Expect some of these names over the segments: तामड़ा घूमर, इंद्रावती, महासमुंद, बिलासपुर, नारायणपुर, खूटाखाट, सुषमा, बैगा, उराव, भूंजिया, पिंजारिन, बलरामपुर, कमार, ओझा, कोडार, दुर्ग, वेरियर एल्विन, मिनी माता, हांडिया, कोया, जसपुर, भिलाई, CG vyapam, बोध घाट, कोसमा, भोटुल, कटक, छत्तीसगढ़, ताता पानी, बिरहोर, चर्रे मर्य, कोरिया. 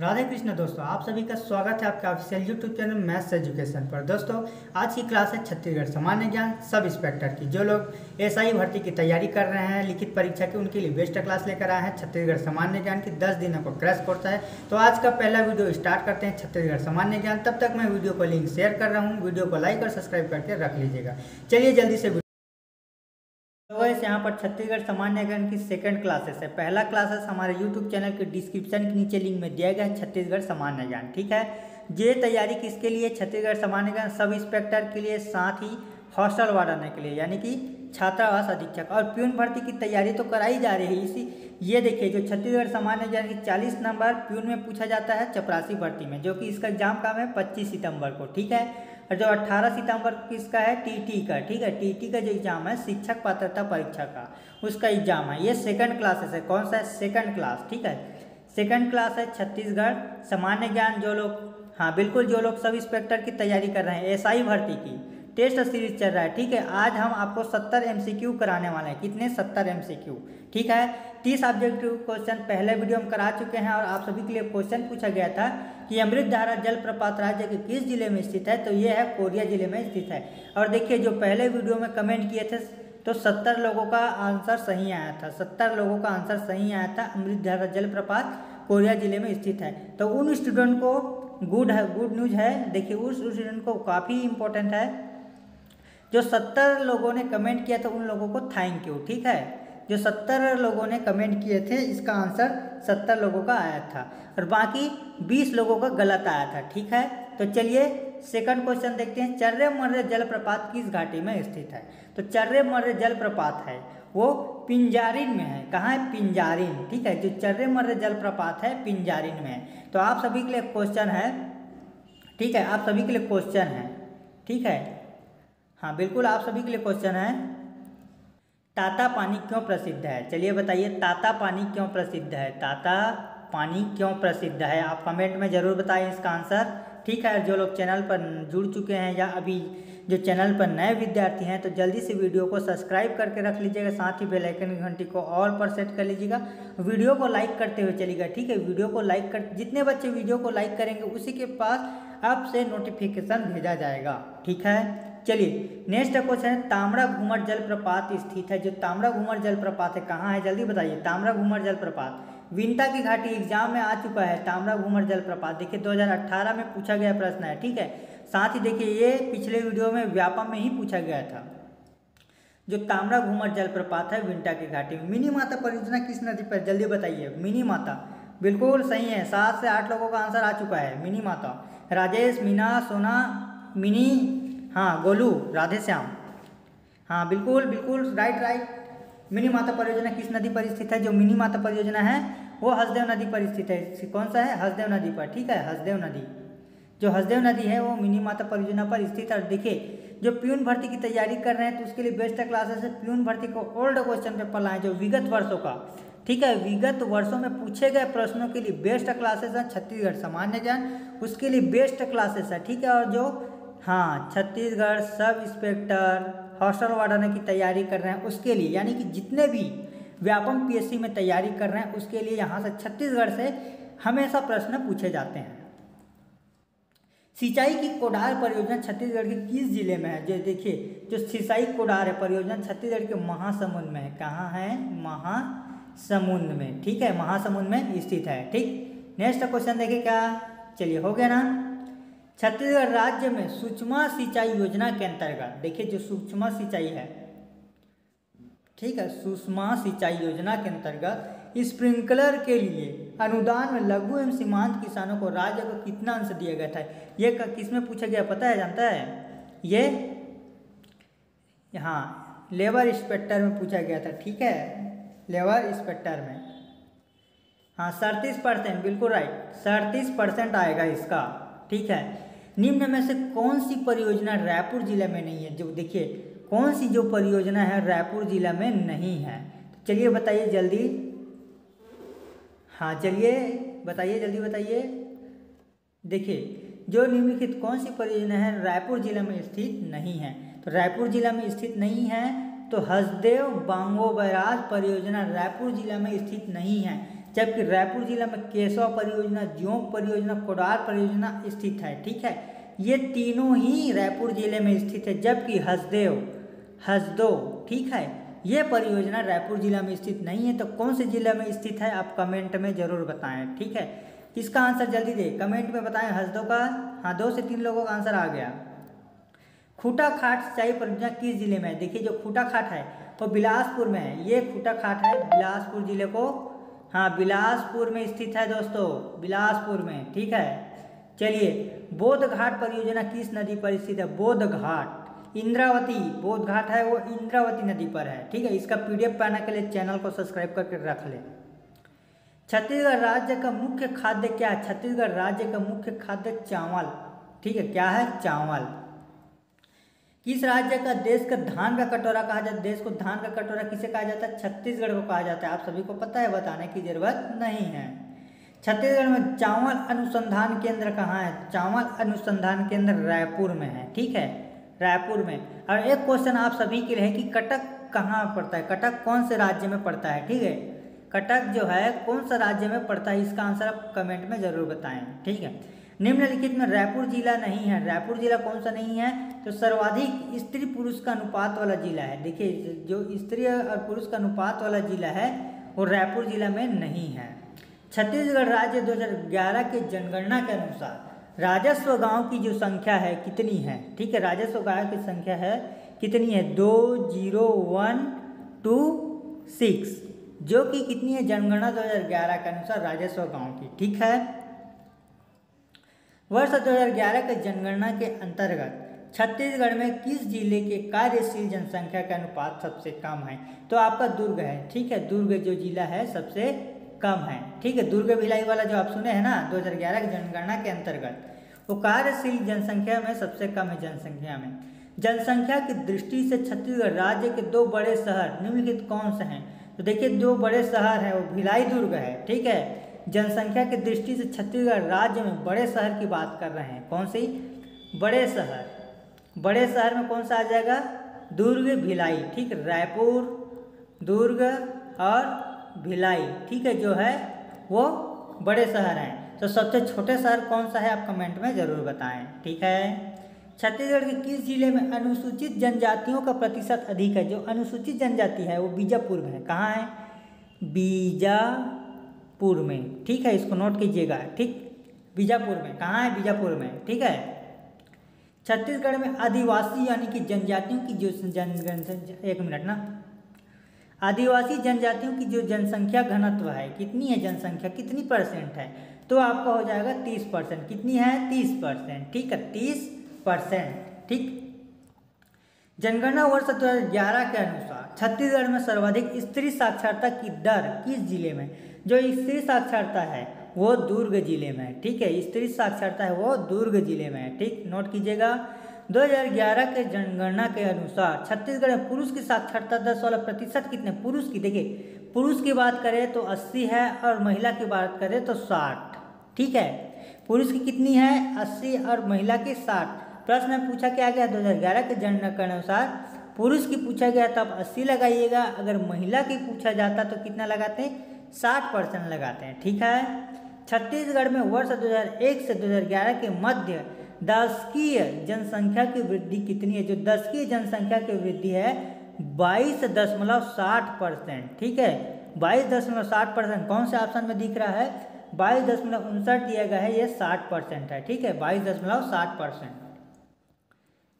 राधे कृष्ण दोस्तों, आप सभी का स्वागत है आपके official YouTube channel maths education पर। दोस्तों आज की क्लास है छत्तीसगढ़ सामान्य ज्ञान सब इंस्पेक्टर की। जो लोग एसआई भर्ती की तैयारी कर रहे हैं लिखित परीक्षा की, उनके लिए बेस्ट क्लास लेकर आए हैं। छत्तीसगढ़ सामान्य ज्ञान की 10 दिनों का क्रैश कोर्स है। तो आज का पहला वीडियो स्टार्ट करते हैं छत्तीसगढ़ सामान्य ज्ञान। तब तक मैं वीडियो को लिंक शेयर कर रहा हूँ, वीडियो को लाइक और सब्सक्राइब करके रख लीजिएगा। चलिए जल्दी से वैसे यहाँ पर छत्तीसगढ़ सामान्य ज्ञान की सेकंड क्लासेस है। पहला क्लासेस हमारे यूट्यूब चैनल के डिस्क्रिप्शन के नीचे लिंक में दिया गया है, छत्तीसगढ़ सामान्य ज्ञान। ठीक है, ये तैयारी किसके लिए? छत्तीसगढ़ सामान्य ज्ञान सब इंस्पेक्टर के लिए, साथ ही हॉस्टल वार्डन के लिए, यानी कि छात्रावास अधीक्षक और प्यून भर्ती की तैयारी तो कराई जा रही है। इसी ये देखिए, जो छत्तीसगढ़ सामान्य ज्ञान की 40 नंबर प्यून में पूछा जाता है चपरासी भर्ती में, जो कि इसका एग्जाम कब है 25 सितंबर को। ठीक है, और जो 18 सितंबर को किसका है टीटी का। ठीक है, टीटी का जो एग्जाम है शिक्षक पात्रता परीक्षा का, उसका एग्जाम है। ये सेकंड क्लासेस है। कौन सा है? Second class. ठीक है, सेकंड क्लास है छत्तीसगढ़ सामान्य ज्ञान। जो लोग, हाँ बिल्कुल, जो लोग सब इंस्पेक्टर की तैयारी कर रहे हैं, एसआई भर्ती की टेस्ट सीरीज चल रहा है। ठीक है, आज हम आपको 70 MCQ कराने वाले हैं। कितने? 70 MCQ। ठीक है, 30 ऑब्जेक्टिव क्वेश्चन पहले वीडियो हम करा चुके हैं। और आप सभी के लिए क्वेश्चन पूछा गया था कि अमृतधारा जलप्रपात राज्य के किस जिले में स्थित है, तो ये है कोरिया जिले में स्थित है। और देखिए, जो पहले वीडियो में कमेंट किए थे तो 70 लोगों का आंसर सही आया था। 70 लोगों का आंसर सही आया था। अमृतधारा जलप्रपात कोरिया जिले में स्थित है। तो उन स्टूडेंट को गुड न्यूज़ है। देखिए, उस स्टूडेंट को काफ़ी इम्पोर्टेंट है। जो 70 लोगों ने कमेंट किया था उन लोगों को थैंक यू। ठीक है, जो 70 लोगों ने कमेंट किए थे, इसका आंसर 70 लोगों का आया था और बाकी 20 लोगों का गलत आया था। ठीक है, तो चलिए सेकंड क्वेश्चन देखते हैं। चर्रे मर्य जलप्रपात किस घाटी में स्थित है? तो चर्रे मर्य जलप्रपात है वो पिंजारिन में है। कहाँ है? पिंजारिन। ठीक है, जो चर्रे मर्य जलप्रपात है पिंजारिन में है। तो आप सभी के लिए क्वेश्चन है। ठीक है, आप सभी के लिए क्वेश्चन है। ठीक है, हाँ बिल्कुल, आप सभी के लिए क्वेश्चन है। ताता पानी क्यों प्रसिद्ध है? चलिए बताइए, ताता पानी क्यों प्रसिद्ध है? ताता पानी क्यों प्रसिद्ध है? आप कमेंट में ज़रूर बताएं इसका आंसर। ठीक है, जो लोग चैनल पर जुड़ चुके हैं या अभी जो चैनल पर नए विद्यार्थी हैं, तो जल्दी से वीडियो को सब्सक्राइब करके रख लीजिएगा, साथ ही बेल आइकन की घंटी को ऑल पर सेट कर लीजिएगा। वीडियो को लाइक करते हुए चलिएगा। ठीक है, वीडियो को लाइक कर, जितने बच्चे वीडियो को लाइक करेंगे उसी के पास आपसे नोटिफिकेशन भेजा जाएगा। ठीक है, चलिए नेक्स्ट क्वेश्चन है। तामड़ा घूमर जलप्रपात स्थित है। जो तामड़ा घूमर जलप्रपात है कहाँ है? जल्दी बताइए। तामड़ा घूमर जलप्रपात विंता की घाटी एग्जाम में आ चुका है। तामड़ा घूमर जलप्रपात देखिए 2018 में पूछा गया प्रश्न है। ठीक है, साथ ही देखिए ये पिछले वीडियो में व्यापम में ही पूछा गया था। जो तामड़ा घूमर जलप्रपात है विंटा की घाटी में। मिनी माता परियोजना किस नदी पर? जल्दी बताइए। मिनी माता बिल्कुल सही है। 7 से 8 लोगों का आंसर आ चुका है। मिनी माता, राजेश, मीना, सोना, मिनी, हाँ गोलू, राधेश्याम, हाँ बिल्कुल बिल्कुल राइट। मिनी माता परियोजना किस नदी पर स्थित है? जो मिनी माता परियोजना है वो हसदेव नदी पर स्थित है। कौन सा है? हसदेव नदी पर। ठीक है, हसदेव नदी, जो हसदेव नदी है वो मिनी माता परियोजना पर स्थित है। देखिए, जो प्यून भर्ती की तैयारी कर रहे हैं तो उसके लिए बेस्ट क्लासेस है। प्यून भर्ती को ओल्ड क्वेश्चन पेपर लाएँ जो विगत वर्षों का, ठीक है, विगत वर्षों में पूछे गए प्रश्नों के लिए बेस्ट क्लासेस है। छत्तीसगढ़ सामान्य ज्ञान उसके लिए बेस्ट क्लासेस है। ठीक है, और जो हाँ छत्तीसगढ़ sub inspector hostel warden की तैयारी कर रहे हैं उसके लिए, यानी कि जितने भी व्यापम पीएससी में तैयारी कर रहे हैं उसके लिए यहाँ से छत्तीसगढ़ से हमेशा प्रश्न पूछे जाते हैं। सिंचाई की कोडार परियोजना छत्तीसगढ़ के किस जिले में है? जो देखिए, जो सिंचाई कोडार है परियोजना छत्तीसगढ़ के महासमुंद में है। कहाँ है? महासमुंद में। ठीक है, महासमुंद में स्थित है। ठीक, नेक्स्ट क्वेश्चन देखिए क्या। चलिए हो गया ना। छत्तीसगढ़ राज्य में सुषमा सिंचाई योजना के अंतर्गत, देखिए जो सुषमा सिंचाई है, ठीक है, सुषमा सिंचाई योजना के अंतर्गत स्प्रिंकलर के लिए अनुदान में लघु एवं सीमांत किसानों को राज्य को कितना अंश दिया गया था? ये किस में पूछा गया पता है? जानता है ये, हाँ लेबर इंस्पेक्टर में पूछा गया था। ठीक है, लेबर इंस्पेक्टर में, हाँ 37% बिल्कुल राइट, 37% आएगा इसका। ठीक है, निम्न में से कौन सी परियोजना रायपुर जिला में नहीं है? जो देखिए, कौन सी जो परियोजना है रायपुर जिला में नहीं है? तो चलिए बताइए जल्दी, हाँ चलिए बताइए, जल्दी बताइए। देखिए, जो निम्नलिखित कौन सी परियोजना है रायपुर जिला में स्थित नहीं है? तो रायपुर जिला में स्थित नहीं है तो हसदेव बांगो बैराज परियोजना रायपुर जिला में स्थित नहीं है। जबकि रायपुर जिला में केशव परियोजना, ज्योंग परियोजना, कोडार परियोजना स्थित है। ठीक है, ये तीनों ही रायपुर जिले में स्थित है। जबकि हसदेव, हसदो, ठीक है, ये परियोजना रायपुर जिला में स्थित नहीं है। तो कौन से जिला में स्थित है आप कमेंट में ज़रूर बताएं। ठीक है, इसका आंसर जल्दी दें, कमेंट में बताएं। हसदो का, हाँ, 2 से 3 लोगों का आंसर आ गया। खूटाखाट सिंचाई परियोजना किस जिले में है? देखिए जो खूटाखाट है वो बिलासपुर में है। ये खूटाखाट है, बिलासपुर जिले को, हाँ, बिलासपुर में स्थित है दोस्तों, बिलासपुर में। ठीक है, चलिए, बोध घाट परियोजना किस नदी पर स्थित है? बोध घाट, इंद्रावती, बोध घाट है वो इंद्रावती नदी पर है। ठीक है, इसका PDF पाने के लिए चैनल को सब्सक्राइब करके रख लें। छत्तीसगढ़ राज्य का मुख्य खाद्य क्या है? छत्तीसगढ़ राज्य का मुख्य खाद्य चावल। ठीक है, क्या है? चावल। किस राज्य का देश का धान का कटोरा कहा जाता है? देश को धान का कटोरा किसे कहा जाता है? छत्तीसगढ़ को कहा जाता है। आप सभी को पता है, बताने की जरूरत नहीं है। छत्तीसगढ़ में चावल अनुसंधान केंद्र कहाँ है? चावल अनुसंधान केंद्र रायपुर में है। ठीक है, रायपुर में। और एक क्वेश्चन आप सभी के लिए है कि कटक कहाँ पड़ता है? कटक कौन से राज्य में पड़ता है? ठीक है, कटक जो है कौन सा राज्य में पड़ता है? इसका आंसर आप कमेंट में ज़रूर बताएं। ठीक है, निम्नलिखित में रायपुर जिला नहीं है। रायपुर जिला कौन सा नहीं है? तो सर्वाधिक स्त्री पुरुष का अनुपात वाला जिला है। देखिए जो स्त्री और पुरुष का अनुपात वाला जिला है वो रायपुर जिला में नहीं है। छत्तीसगढ़ राज्य 2011 के जनगणना के अनुसार राजस्व गाँव की जो संख्या है कितनी है? ठीक है, राजस्व गाँव की संख्या है कितनी है? 20,126, जो कि कितनी है? जनगणना 2011 के अनुसार राजस्व गांव की। ठीक है, वर्ष 2011 के जनगणना के अंतर्गत छत्तीसगढ़ में किस जिले के कार्यशील जनसंख्या का अनुपात सबसे कम है? तो आपका दुर्ग है। ठीक है, दुर्ग जो जिला है सबसे कम है। ठीक है, दुर्ग भिलाई वाला जो आप सुने हैं ना, 2011 की जनगणना के अंतर्गत वो कार्यशील जनसंख्या में सबसे कम है। जनसंख्या में, जनसंख्या की दृष्टि से छत्तीसगढ़ राज्य के 2 बड़े शहर निम्नलिखित कौन से हैं? तो देखिए 2 बड़े शहर हैं, वो भिलाई, दुर्ग है। ठीक है, जनसंख्या की दृष्टि से छत्तीसगढ़ राज्य में बड़े शहर की बात कर रहे हैं। कौन सी बड़े शहर? बड़े शहर में कौन सा आ जाएगा? दुर्ग, भिलाई। ठीक, रायपुर, दुर्ग और भिलाई, ठीक है, जो है वो बड़े शहर हैं। तो सबसे छोटे शहर कौन सा है आप कमेंट में ज़रूर बताएं। ठीक है, छत्तीसगढ़ के किस जिले में अनुसूचित जनजातियों का प्रतिशत अधिक है? जो अनुसूचित जनजाति है वो बीजापुर में है। कहाँ है? बीजापुर में। ठीक है, इसको नोट कीजिएगा। ठीक, बीजापुर में। कहाँ है? बीजापुर में। ठीक है, छत्तीसगढ़ में आदिवासी यानी कि जनजातियों की जो आदिवासी जनजातियों की जो जनसंख्या घनत्व है कितनी है? जनसंख्या कितनी %% है? तो आपका हो जाएगा 30%। कितनी है? 30%। ठीक है, 30%। ठीक, जनगणना वर्ष 2011 के अनुसार छत्तीसगढ़ में सर्वाधिक स्त्री साक्षरता की दर किस जिले में? जो स्त्री साक्षरता है वो दुर्ग जिले में है। ठीक है, स्त्री साक्षरता है वो दुर्ग जिले में है। ठीक, नोट कीजिएगा। 2011 के जनगणना के अनुसार छत्तीसगढ़ में पुरुष की साक्षरता 10% कितने? पुरुष की, देखिए पुरुष की बात करें तो 80 है और महिला की बात करें तो 60। ठीक है, पुरुष की कितनी है? 80 और महिला की 60। प्रश्न में पूछा क्या गया? 2011 के जनगणना के अनुसार पुरुष की पूछा गया तब 80 लगाइएगा, अगर महिला की पूछा जाता तो कितना लगाते हैं? 60% लगाते हैं। ठीक है, छत्तीसगढ़ में वर्ष 2001 से 2011 के मध्य दशकीय जनसंख्या की वृद्धि कितनी है? जो दशकीय जनसंख्या की वृद्धि है 22.60%। ठीक है, 22.60%। कौन से ऑप्शन में दिख रहा है? 22.59 दिया गया है, ये 60% है। ठीक है, 22.60%।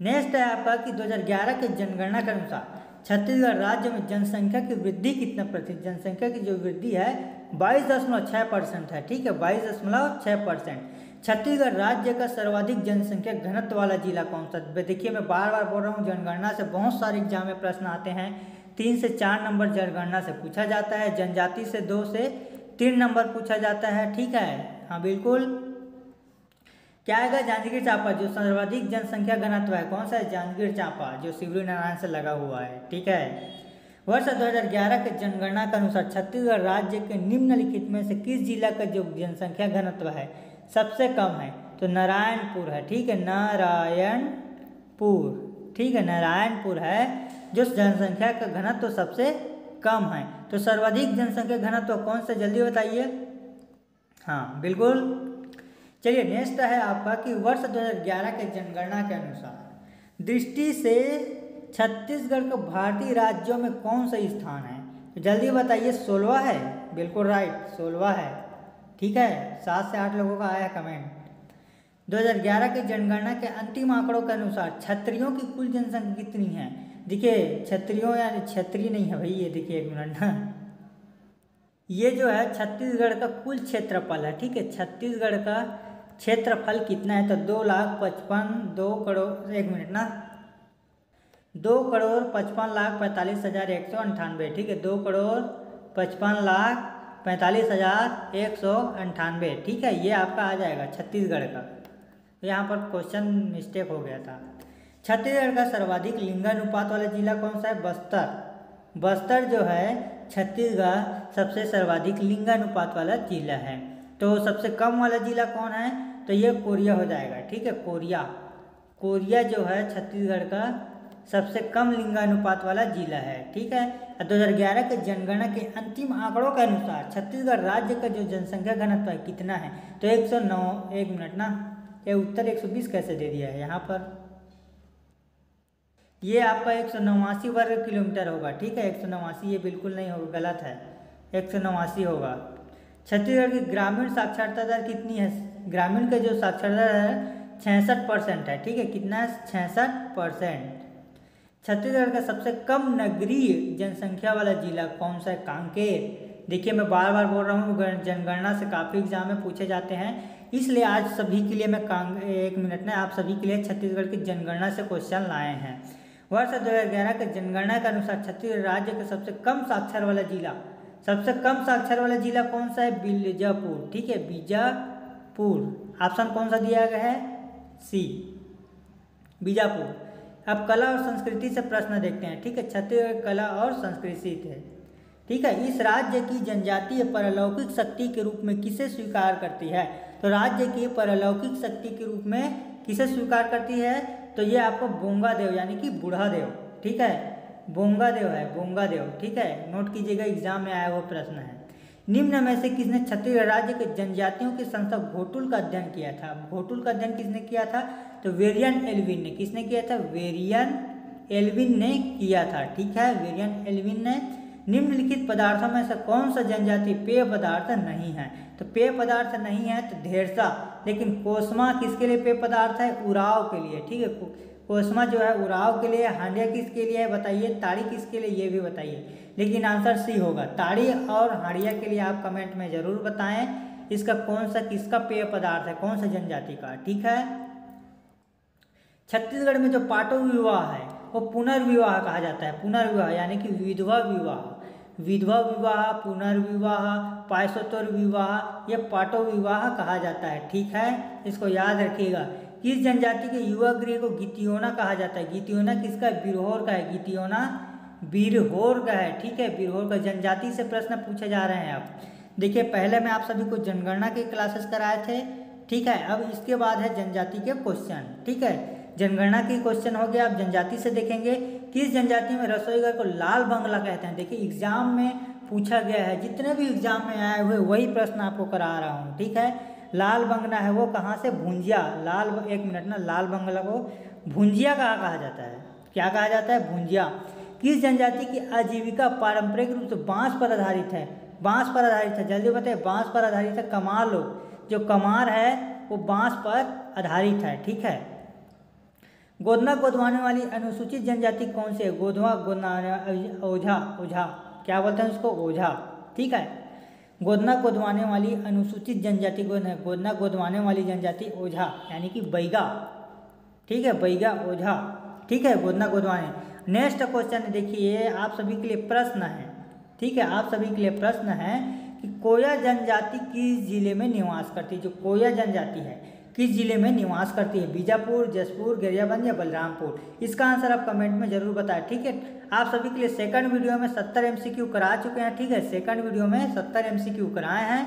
नेक्स्ट है आपका कि 2011 के जनगणना के अनुसार छत्तीसगढ़ राज्य में जनसंख्या की वृद्धि कितना प्रतिशत? जनसंख्या की जो वृद्धि है 22.6% है। ठीक है, 22.6%। छत्तीसगढ़ राज्य का सर्वाधिक जनसंख्या घनत्व वाला जिला कौन सा? देखिए मैं बार बार बोल रहा हूँ, जनगणना से बहुत सारे एग्जाम में प्रश्न आते हैं। 3 से 4 नंबर जनगणना से पूछा जाता है, जनजाति से 2 से 3 नंबर पूछा जाता है। ठीक है, हाँ बिल्कुल। क्या आएगा? जांजगीर चापा, जो सर्वाधिक जनसंख्या घनत्व है। कौन सा है? जांजगीर चापा, जो शिवरी नारायण से लगा हुआ है। ठीक है, वर्ष 2011 के जनगणना के अनुसार छत्तीसगढ़ राज्य के निम्नलिखित में से किस जिला का जो जनसंख्या घनत्व है सबसे कम है? तो नारायणपुर है। ठीक है, नारायणपुर, ठीक है, नारायणपुर है जो जनसंख्या का घनत्व सबसे कम है। तो सर्वाधिक जनसंख्या घनत्व कौन सा, जल्दी बताइए। हाँ बिल्कुल, चलिए नेक्स्ट है आपका कि वर्ष 2011 के जनगणना के अनुसार दृष्टि से छत्तीसगढ़ को भारतीय राज्यों में कौन सा स्थान है, तो जल्दी बताइए। 16 है, बिल्कुल राइट 16 है। ठीक है, 7 से 8 लोगों का आया कमेंट। 2011 की जनगणना के अंतिम आंकड़ों के अनुसार क्षत्रियों की कुल जनसंख्या कितनी है। देखिए क्षत्रियों यानी क्षत्रिय नहीं है भाई, ये देखिए एक मिनट, ये जो है छत्तीसगढ़ का कुल क्षेत्रफल है। ठीक है, छत्तीसगढ़ का क्षेत्रफल कितना है, तो 2,55,45,198। ठीक है, 2,55,45,198। ठीक है, ये आपका आ जाएगा छत्तीसगढ़ का। यहाँ पर क्वेश्चन मिस्टेक हो गया था। छत्तीसगढ़ का सर्वाधिक लिंगानुपात वाला जिला कौन सा है, बस्तर। बस्तर जो है छत्तीसगढ़ सबसे सर्वाधिक लिंगानुपात वाला जिला है। तो सबसे कम वाला जिला कौन है, तो ये कोरिया हो जाएगा। ठीक है, कोरिया, कोरिया जो है छत्तीसगढ़ का सबसे कम लिंगानुपात वाला जिला है। ठीक है, 2011 के जनगणना के अंतिम आंकड़ों के अनुसार छत्तीसगढ़ राज्य का जो जनसंख्या घनत्व है कितना है, तो 109। एक मिनट ना, ये उत्तर 120 कैसे दे दिया है यहाँ पर। ये आपका 189 वर्ग किलोमीटर होगा। ठीक है, 189 ये बिल्कुल नहीं होगा, गलत है, 189 होगा। छत्तीसगढ़ की ग्रामीण साक्षरता दर कितनी है, ग्रामीण का जो साक्षरता दर है 66% है। ठीक है, कितना है, 66%। छत्तीसगढ़ का सबसे कम नगरीय जनसंख्या वाला जिला कौन सा है, कांकेर। देखिए मैं बार बार बोल रहा हूँ, जनगणना से काफ़ी एग्जाम में पूछे जाते हैं, इसलिए आज सभी के लिए मैं एक मिनट में आप सभी के लिए छत्तीसगढ़ की जनगणना से क्वेश्चन लाए हैं। वर्ष 2011 के जनगणना के अनुसार छत्तीसगढ़ राज्य का सबसे कम साक्षर वाला जिला कौन सा है, बीजापुर। ठीक है, बीजापुर, ऑप्शन कौन सा दिया गया है, सी बीजापुर। अब कला और संस्कृति से प्रश्न देखते हैं। ठीक है, छत्तीसगढ़ कला और संस्कृति है। ठीक है, इस राज्य की जनजातीय परलौकिक शक्ति के रूप में किसे स्वीकार करती है, तो राज्य की परलौकिक शक्ति के रूप में किसे स्वीकार करती है, तो ये आपको बोंगा देव यानी कि बूढ़ा देव। ठीक है, बोंगा देव है, बोंगा देव। ठीक है, नोट कीजिएगा, एग्जाम में आया हुआ प्रश्न है। निम्न में से किसने छत्तीसगढ़ राज्य के जनजातियों की संस्था भोटुल का अध्ययन किया था। भोटुल का अध्ययन किसने किया था, तो वेरियर एल्विन ने। किसने किया था, वेरियर एल्विन ने किया था। ठीक है, वेरियर एल्विन ने। निम्नलिखित पदार्थों में से कौन सा जनजातीय पेय पदार्थ नहीं है, तो पेय पदार्थ नहीं है तो ढेरसा। लेकिन कोसमा किसके लिए पेय पदार्थ है, उराव के लिए। ठीक है, कोसमा जो है उराव के लिए। हांडिया किसके लिए है बताइए, ताड़ी किसके लिए, ये भी बताइए। लेकिन आंसर सी होगा, ताड़ी और हांडिया के लिए। आप कमेंट में ज़रूर बताएं इसका कौन सा, किसका पेय पदार्थ है, कौन सा जनजाति का। ठीक है, छत्तीसगढ़ में जो पाटो विवाह है वो पुनर्विवाह कहा जाता है। पुनर्विवाह यानी कि विधवा विवाह, विधवा विवाह, पुनर्विवाह, पायसोत्तर विवाह, यह पाटो विवाह कहा जाता है। ठीक है, इसको याद रखिएगा। किस जनजाति के युवा गृह को गीतियोना कहा जाता है। गीतियोना किसका, बिरहोर का है। गीतियोना बिरहोर का है। ठीक है, बिरहोर का जनजाति से प्रश्न पूछे जा रहे हैं। आप देखिए, पहले मैं आप सभी को जनगणना के क्लासेस कराए थे। ठीक है, अब इसके बाद है जनजाति के क्वेश्चन। ठीक है, जनगणना के क्वेश्चन हो गया, आप जनजाति से देखेंगे। किस जनजाति में रसोई घर को लाल बंगला कहते हैं। देखिए एग्जाम में पूछा गया है, जितने भी एग्जाम में आए हुए वही प्रश्न आपको करा रहा हूँ। ठीक है, लाल बंगला है वो कहाँ से, भूंजिया। लाल, एक मिनट ना, लाल बंगला को भूंजिया कहा जाता है, क्या कहा जाता है, भूंजिया। किस जनजाति की आजीविका पारंपरिक रूप से बाँस पर आधारित है। बाँस पर आधारित है, जल्दी बताइए। बाँस पर आधारित है, कमार लोग, जो कमार है वो बाँस पर आधारित है। ठीक है, गोदना गोदवाने वाली अनुसूचित जनजाति कौन सी है। गोदवा गोदवाने, ओझा, ओझा क्या बोलते हैं उसको, ओझा। ठीक है, गोदना गोदवाने वाली अनुसूचित जनजाति, गोदना गोदवाने वाली जनजाति ओझा यानी कि बैगा। ठीक है, बैगा ओझा। ठीक है, गोदना गोदवाने। नेक्स्ट क्वेश्चन देखिए, आप सभी के लिए प्रश्न है। ठीक है, आप सभी के लिए प्रश्न है कि कोया जनजाति किस जिले में निवास करती है। जो कोया जनजाति है किस जिले में निवास करती है, बीजापुर, जसपुर, गरियाबंद या बलरामपुर। इसका आंसर आप कमेंट में जरूर बताएं। ठीक है, आप सभी के लिए सेकंड वीडियो में 70 MCQ करा चुके हैं। ठीक है, सेकंड वीडियो में 70 MCQ कराए हैं।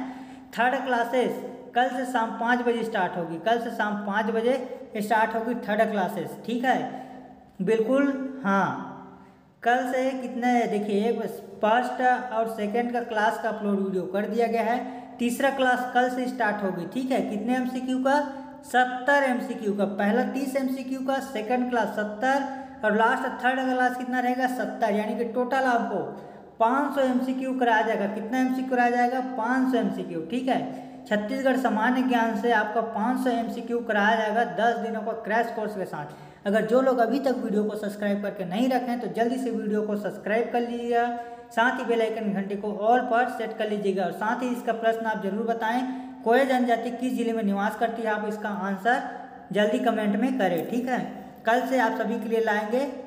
थर्ड क्लासेस कल से शाम 5 बजे स्टार्ट होगी। कल से शाम 5 बजे स्टार्ट होगी थर्ड क्लासेस। ठीक है, बिल्कुल हाँ, कल से कितना है देखिए, फर्स्ट और सेकंड का क्लास का अपलोड वीडियो कर दिया गया है। तीसरा क्लास कल से स्टार्ट होगी, ठीक है। कितने एमसीक्यू का? 70 एमसीक्यू का। पहला 30 एमसीक्यू का, सेकंड क्लास 70 और लास्ट थर्ड क्लास कितना रहेगा 70, यानी कि टोटल आपको 500 एमसीक्यू कराया जाएगा। कितना एमसीक्यू कराया जाएगा? 500 एमसीक्यू, ठीक है। छत्तीसगढ़ सामान्य ज्ञान से आपका 500 एमसीक्यू कराया जाएगा 10 दिनों का क्रैश कोर्स के साथ। अगर जो लोग अभी तक वीडियो को सब्सक्राइब करके नहीं रखें तो जल्दी से वीडियो को सब्सक्राइब कर लीजिएगा, साथ ही बेल आइकन घंटे को ऑल पर सेट कर लीजिएगा। और साथ ही इसका प्रश्न आप जरूर बताएं, कोई जनजाति किस जिले में निवास करती है, आप इसका आंसर जल्दी कमेंट में करें, ठीक है। कल से आप सभी के लिए लाएंगे